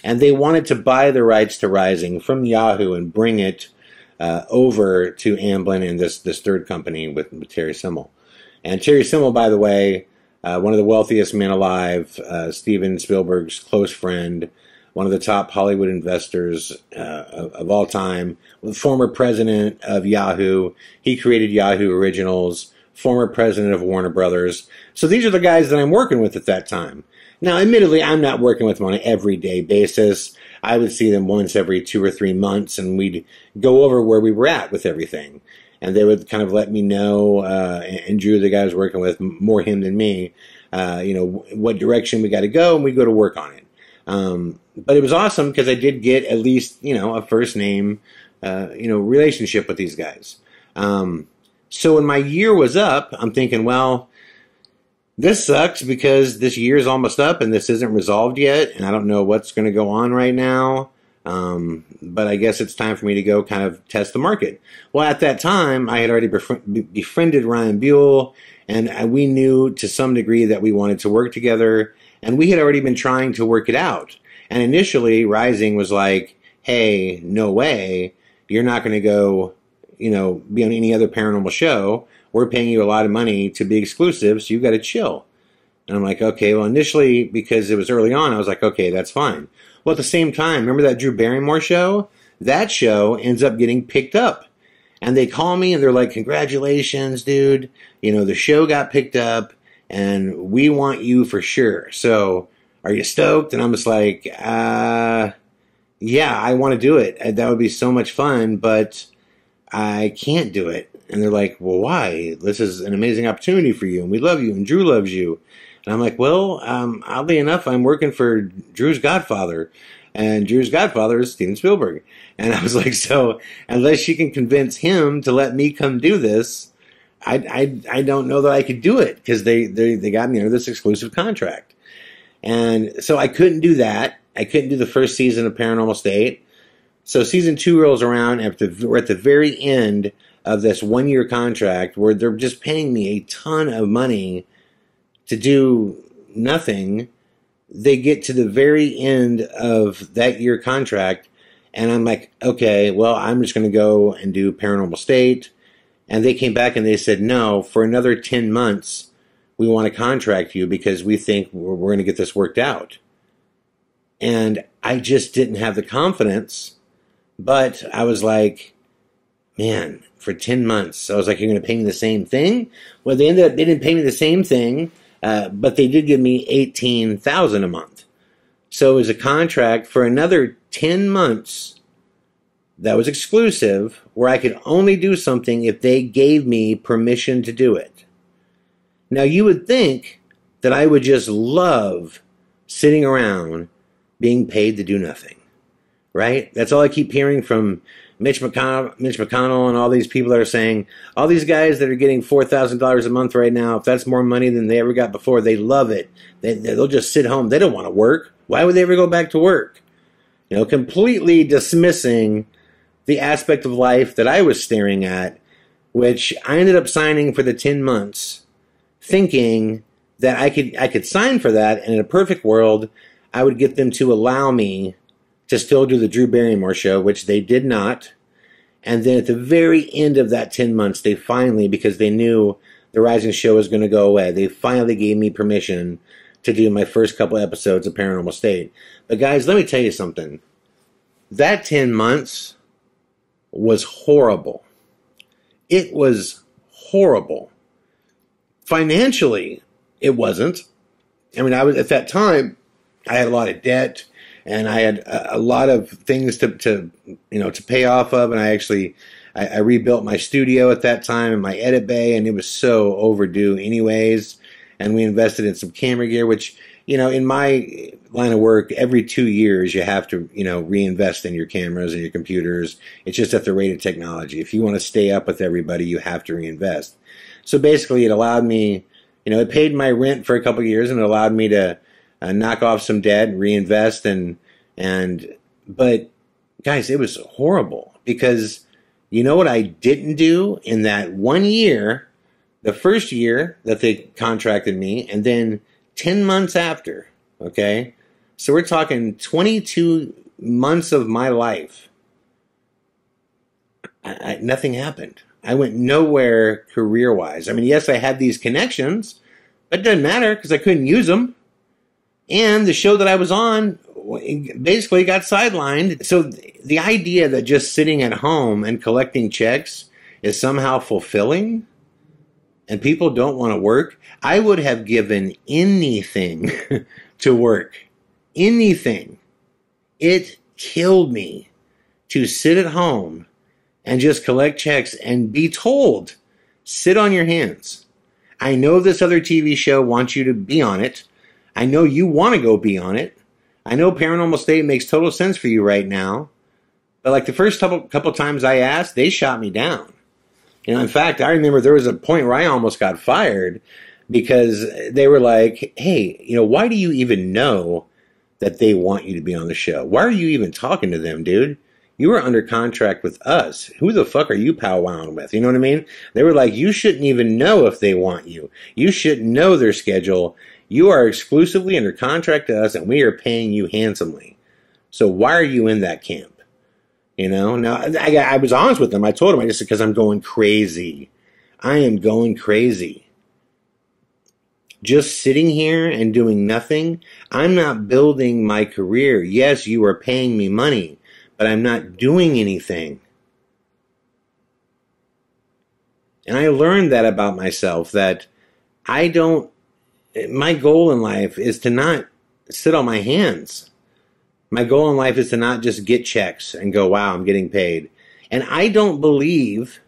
And they wanted to buy the rights to Rising from Yahoo and bring it uh, over to Amblin and this, this third company with, with Terry Semel. And Terry Semel, by the way... Uh, one of the wealthiest men alive, uh, Steven Spielberg's close friend, one of the top Hollywood investors uh, of, of all time, former president of Yahoo. He created Yahoo Originals, former president of Warner Brothers. So these are the guys that I'm working with at that time. Now, admittedly, I'm not working with them on an everyday basis. I would see them once every two or three months, and we'd go over where we were at with everything. And they would kind of let me know, uh, and Drew, the guy I was working with, more him than me, uh, you know, what direction we got to go, and we go to work on it. Um, but it was awesome because I did get at least, you know, a first name, uh, you know, relationship with these guys. Um, so when my year was up, I'm thinking, well, this sucks because this year is almost up and this isn't resolved yet. And I don't know what's going to go on right now. Um, but I guess it's time for me to go kind of test the market. Well, at that time, I had already befri- befriended Ryan Buell, and I, we knew to some degree that we wanted to work together, and we had already been trying to work it out. And initially, Rising was like, hey, no way, you're not going to go, you know, be on any other paranormal show. We're paying you a lot of money to be exclusive, so you've got to chill. And I'm like, okay, well, initially, because it was early on, I was like, okay, that's fine. Well, at the same time, remember that Drew Barrymore show? That show ends up getting picked up. And they call me and they're like, congratulations, dude. You know, the show got picked up and we want you for sure. So are you stoked? And I'm just like, uh, yeah, I want to do it. That would be so much fun, but I can't do it. And they're like, well, why? This is an amazing opportunity for you. And we love you. And Drew loves you. And I'm like, well, um, oddly enough, I'm working for Drew's godfather. And Drew's godfather is Steven Spielberg. And I was like, so unless she can convince him to let me come do this, I, I, I don't know that I could do it. Because they, they, they got me under this exclusive contract. And so I couldn't do that. I couldn't do the first season of Paranormal State. So season two rolls around. And we're at the very end of this one-year contract where they're just paying me a ton of money to do nothing. They get to the very end of that year contract, and I'm like, okay, well, I'm just going to go and do Paranormal State. And they came back and they said, no, for another ten months, we want to contract you because we think we're, we're going to get this worked out. And I just didn't have the confidence, but I was like, man, for ten months. So I was like, you're going to pay me the same thing? Well, they ended up, they didn't pay me the same thing. Uh, but they did give me eighteen thousand dollars a month. So it was a contract for another ten months that was exclusive where I could only do something if they gave me permission to do it. Now, you would think that I would just love sitting around being paid to do nothing, right? That's all I keep hearing from Mitch McConnell, Mitch McConnell and all these people that are saying, all these guys that are getting four thousand dollars a month right now, if that's more money than they ever got before, they love it. They, they'll just sit home. They don't want to work. Why would they ever go back to work? You know, completely dismissing the aspect of life that I was staring at, which I ended up signing for the ten months, thinking that I could, I could sign for that, and in a perfect world, I would get them to allow me to still do the Drew Barrymore show, which they did not. And then at the very end of that ten months, they finally, because they knew the Rising show was going to go away, they finally gave me permission to do my first couple episodes of Paranormal State. But guys, let me tell you something. That ten months was horrible. It was horrible. Financially, it wasn't. I mean, I was at that time, I had a lot of debt, and I had a, a lot of things to, to, you know, to pay off of. And I actually, I, I rebuilt my studio at that time and my edit bay, and it was so overdue anyways. And we invested in some camera gear, which, you know, in my line of work, every two years you have to, you know, reinvest in your cameras and your computers. It's just at the rate of technology. If you want to stay up with everybody, you have to reinvest. So basically it allowed me, you know, it paid my rent for a couple of years, and it allowed me to uh, knock off some debt and reinvest. And, and, but guys, it was horrible, because you know what I didn't do in that one year? The first year that they contracted me, and then ten months after, okay? So we're talking twenty-two months of my life. I, I, nothing happened. I went nowhere career-wise. I mean, yes, I had these connections, but it doesn't matter because I couldn't use them. And the show that I was on basically got sidelined. So the idea that just sitting at home and collecting checks is somehow fulfilling, and people don't want to work. I would have given anything to work. Anything. It killed me to sit at home and just collect checks and be told, sit on your hands. I know this other T V show wants you to be on it. I know you want to go be on it. I know Paranormal State makes total sense for you right now. But like the first couple, couple times I asked, they shot me down. You know, in fact, I remember there was a point where I almost got fired because they were like, hey, you know, why do you even know that they want you to be on the show? Why are you even talking to them, dude? You were under contract with us. Who the fuck are you powwowing with? You know what I mean? They were like, you shouldn't even know if they want you. You shouldn't know their schedule. You are exclusively under contract to us, and we are paying you handsomely. So why are you in that camp? You know, now I, I was honest with them. I told them, I just said, because I'm going crazy. I am going crazy. Just sitting here and doing nothing. I'm not building my career. Yes, you are paying me money, but I'm not doing anything. And I learned that about myself, that I don't, my goal in life is to not sit on my hands. My goal in life is to not just get checks and go, wow, I'm getting paid. And I don't believe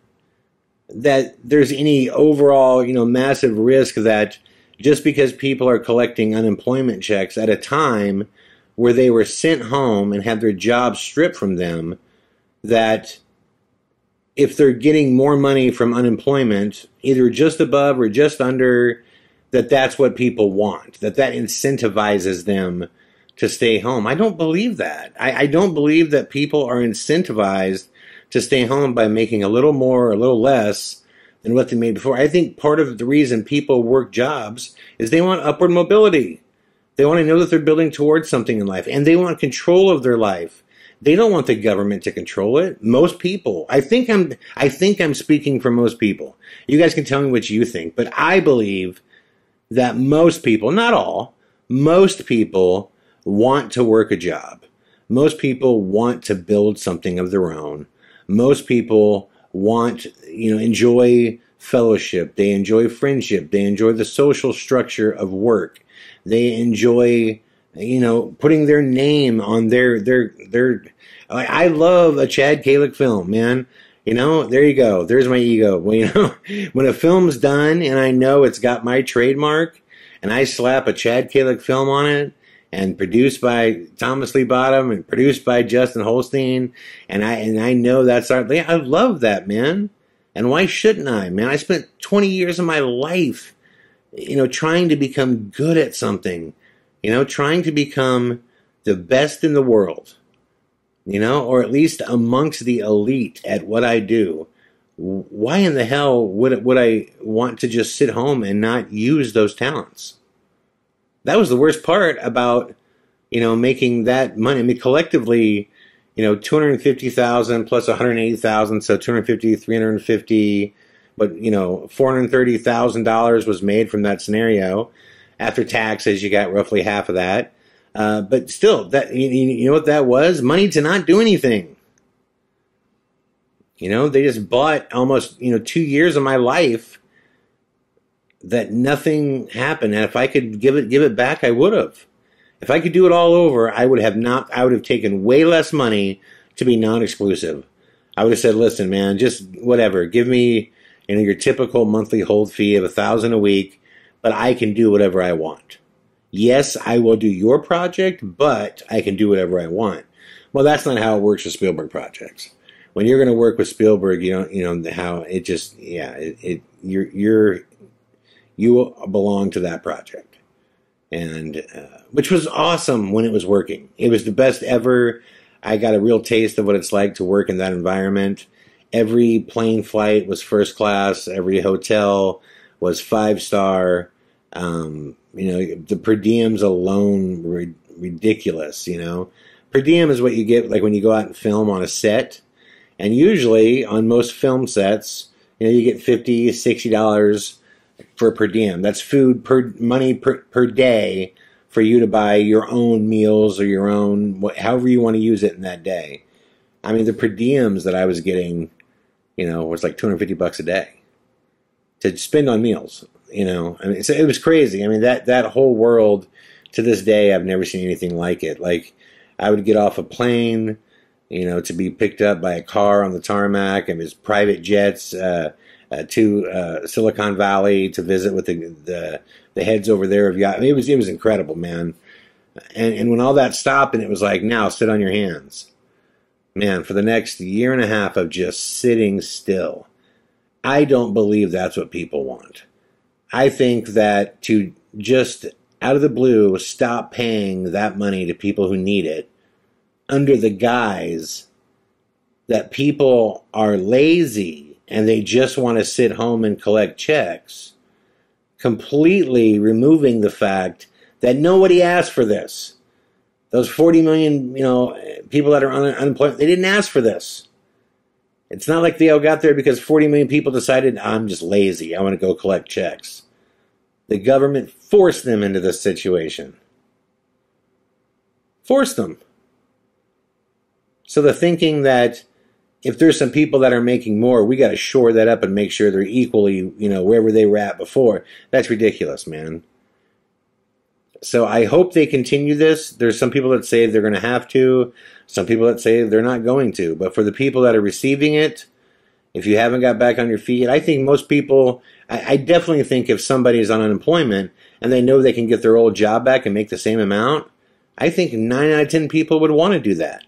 that there's any overall, you know, massive risk that just because people are collecting unemployment checks at a time where they were sent home and had their jobs stripped from them, that if they're getting more money from unemployment, either just above or just under, that that's what people want, that that incentivizes them to stay home. I don't believe that. I, I don't believe that people are incentivized to stay home by making a little more or a little less than what they made before. I think part of the reason people work jobs is they want upward mobility. They want to know that they're building towards something in life, and they want control of their life. They don't want the government to control it. Most people. I think I'm, I think I'm speaking for most people. You guys can tell me what you think, but I believe that most people, not all, most people want to work a job. Most people want to build something of their own. Most people want, you know, enjoy fellowship. They enjoy friendship. They enjoy the social structure of work. They enjoy, you know, putting their name on their, their, their, I love a Chad Calek film, man. You know, there you go. There's my ego. Well, you know, when a film's done and I know it's got my trademark and I slap a Chad Calek film on it, and produced by Thomas Lee Bottom and produced by Justin Holstein. And I and I know that's our... I love that, man. And why shouldn't I, man? I spent twenty years of my life, you know, trying to become good at something, you know, trying to become the best in the world, you know, or at least amongst the elite at what I do. Why in the hell would would I want to just sit home and not use those talents? That was the worst part about, you know, making that money. I mean, collectively, you know, two hundred fifty thousand plus one hundred eighty thousand, so two hundred fifty, three hundred fifty, but, you know, four hundred thirty thousand dollars was made from that scenario. After taxes, you got roughly half of that. Uh, but still, that you, you know what that was? Money to not do anything. You know, they just bought almost, you know, two years of my life that nothing happened. And if I could give it give it back, I would have. If I could do it all over, I would have not. I would have taken way less money to be non-exclusive. I would have said, "Listen, man, just whatever. Give me, you know, your typical monthly hold fee of a thousand a week, but I can do whatever I want. Yes, I will do your project, but I can do whatever I want." Well, that's not how it works with Spielberg projects. When you're going to work with Spielberg, you don't, you know, how it just, yeah, it, it you're, you're, you belong to that project. And, uh, which was awesome when it was working. It was the best ever. I got a real taste of what it's like to work in that environment. Every plane flight was first class. Every hotel was five star. Um, you know, the per diems alone were ridiculous, you know. Per diem is what you get like when you go out and film on a set. And usually, on most film sets, you know, you get fifty dollars, sixty dollars for per diem. That's food, per money per, per day for you to buy your own meals or your own, however you want to use it in that day. I mean, the per diems that I was getting, you know, was like two hundred fifty bucks a day to spend on meals, you know. I mean, so it was crazy. I mean, that, that whole world, to this day, I've never seen anything like it. Like, I would get off a plane, you know, to be picked up by a car on the tarmac, and his private jets uh, uh, to uh, Silicon Valley to visit with the the, the heads over there of Yahoo. I mean, it was it was incredible, man. And and when all that stopped, and it was like, now sit on your hands, man. For the next year and a half of just sitting still, I don't believe that's what people want. I think that to just out of the blue stop paying that money to people who need it, under the guise that people are lazy and they just want to sit home and collect checks, completely removing the fact that nobody asked for this. Those forty million, you know, people that are un unemployed, they didn't ask for this. It's not like they all got there because forty million people decided, I'm just lazy, I want to go collect checks. The government forced them into this situation. Forced them. So the thinking that if there's some people that are making more, we got to shore that up and make sure they're equally, you know, wherever they were at before, that's ridiculous, man. So I hope they continue this. There's some people that say they're going to have to, some people that say they're not going to. But for the people that are receiving it, if you haven't got back on your feet, I think most people, I, I definitely think if somebody is on unemployment and they know they can get their old job back and make the same amount, I think nine out of ten people would want to do that.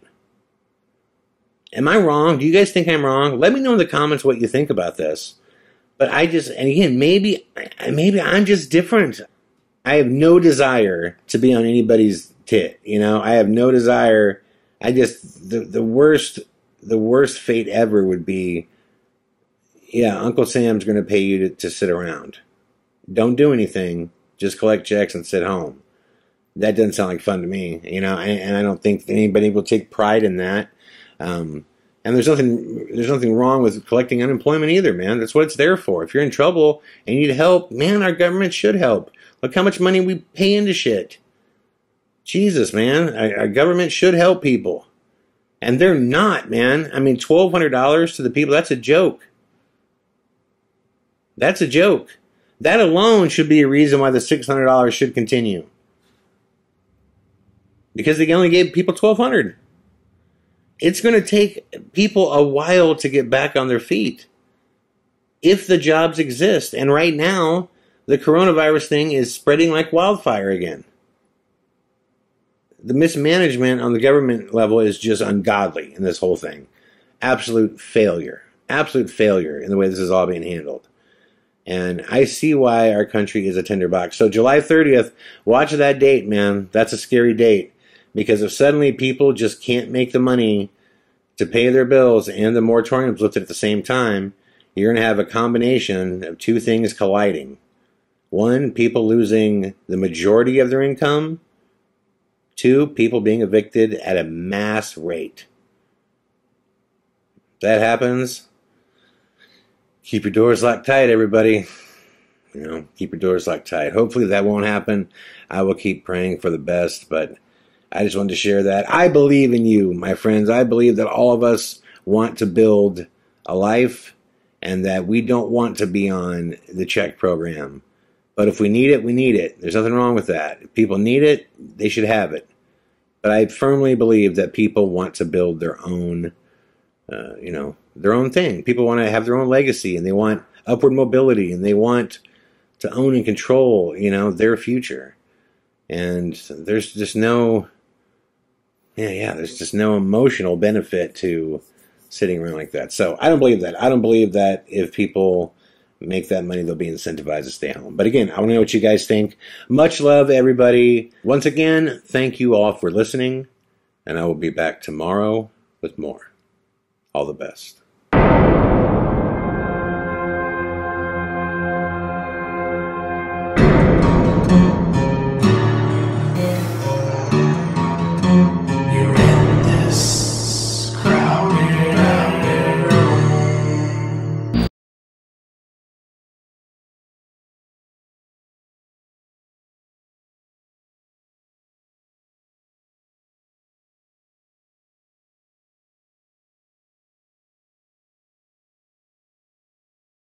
Am I wrong? Do you guys think I'm wrong? Let me know in the comments what you think about this. But I just, and again, maybe maybe I'm just different. I have no desire to be on anybody's tit, you know? I have no desire. I just, the, the worst the worst fate ever would be, yeah, Uncle Sam's going to pay you to, to sit around. Don't do anything. Just collect checks and sit home. That doesn't sound like fun to me, you know? And, and I don't think anybody will take pride in that. Um, and there's nothing, there's nothing wrong with collecting unemployment either, man. That's what it's there for. If you're in trouble and you need help, man, our government should help. Look how much money we pay into shit. Jesus, man, our, our government should help people. And they're not, man. I mean, twelve hundred dollars to the people, that's a joke. That's a joke. That alone should be a reason why the six hundred dollars should continue. Because they only gave people twelve hundred dollars. It's going to take people a while to get back on their feet if the jobs exist. And right now, the coronavirus thing is spreading like wildfire again. the mismanagement on the government level is just ungodly in this whole thing. Absolute failure. Absolute failure in the way this is all being handled. And I see why our country is a tinderbox. So July thirtieth, watch that date, man. That's a scary date. Because if suddenly people just can't make the money to pay their bills and the moratorium's lifted at the same time, you're going to have a combination of two things colliding. One, people losing the majority of their income. Two, people being evicted at a mass rate. If that happens, keep your doors locked tight, everybody. You know, keep your doors locked tight. Hopefully that won't happen. I will keep praying for the best, but I just wanted to share that. I believe in you, my friends. I believe that all of us want to build a life and that we don't want to be on the check program. But if we need it, we need it. There's nothing wrong with that. If people need it, they should have it. But I firmly believe that people want to build their own, uh, you know, their own thing. People want to have their own legacy, and they want upward mobility, and they want to own and control, you know, their future. And there's just no... Yeah, yeah, there's just no emotional benefit to sitting around like that. So I don't believe that. I don't believe that if people make that money, they'll be incentivized to stay home. But again, I want to know what you guys think. Much love, everybody. Once again, thank you all for listening, and I will be back tomorrow with more. All the best.